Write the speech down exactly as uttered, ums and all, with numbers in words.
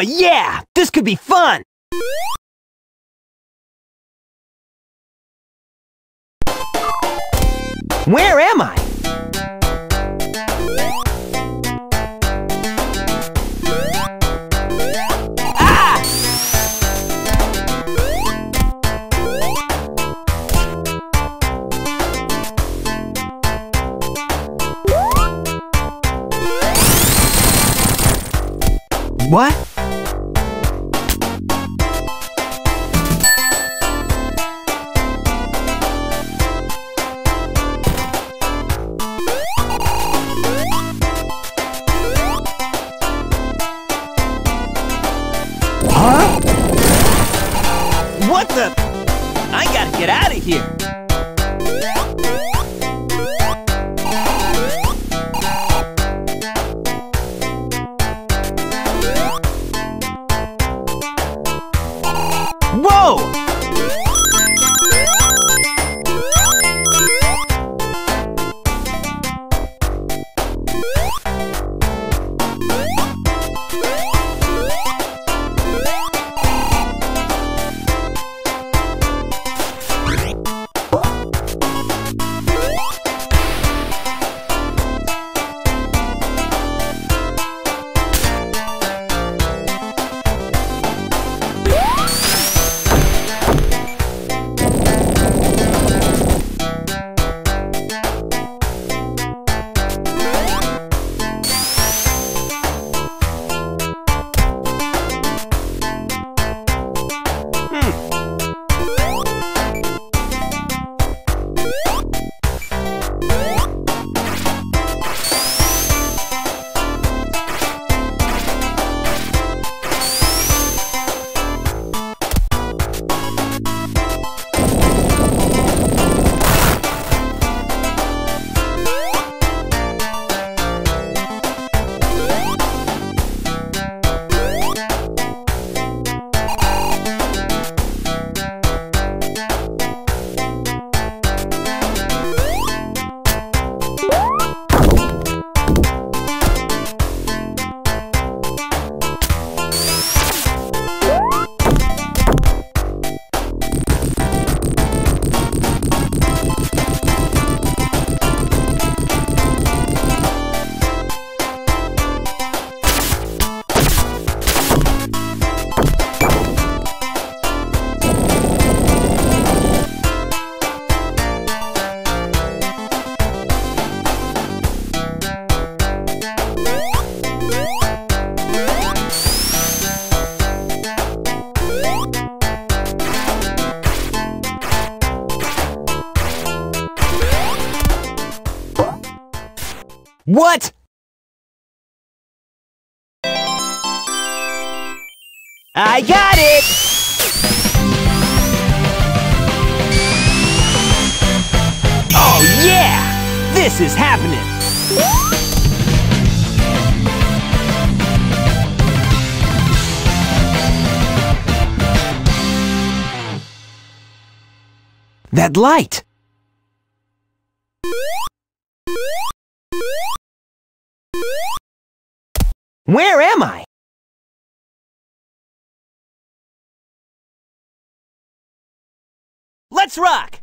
Aw, yeah! This could be fun! Where am I? Ah! What? What the? I gotta get out of here! Whoa! What? I got it! Oh yeah! This is happening! That light! Where am I? Let's rock!